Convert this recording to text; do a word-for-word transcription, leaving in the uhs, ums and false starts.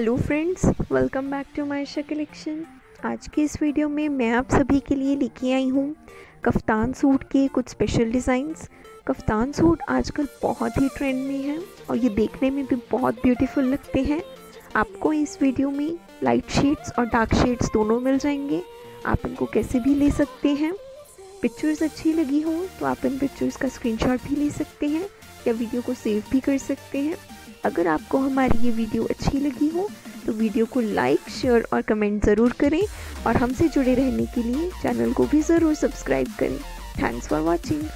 Hello friends, welcome back to Maisha collection. आज की इस वीडियो में मैं आप सभी के लिए लेके आई हूँ कफ्तान सूट के कुछ स्पेशल डिज़ाइंस। कफ्तान सूट आजकल बहुत ही ट्रेंड में है और ये देखने में भी बहुत ब्यूटीफुल लगते हैं। आपको इस वीडियो में लाइट शेड्स और डार्क शेड्स दोनों मिल जाएंगे। आप इनको कैसे भी ले सकते हैं। पिक्चर्स अच्छी लगी हों तो आप इन पिक्चर्स का स्क्रीनशॉट भी ले सकते हैं या वीडियो को सेव भी कर सकते हैं। अगर आपको हमारी ये वीडियो अच्छी लगी हो तो वीडियो को लाइक, शेयर और कमेंट ज़रूर करें और हमसे जुड़े रहने के लिए चैनल को भी ज़रूर सब्सक्राइब करें। Thanks for watching.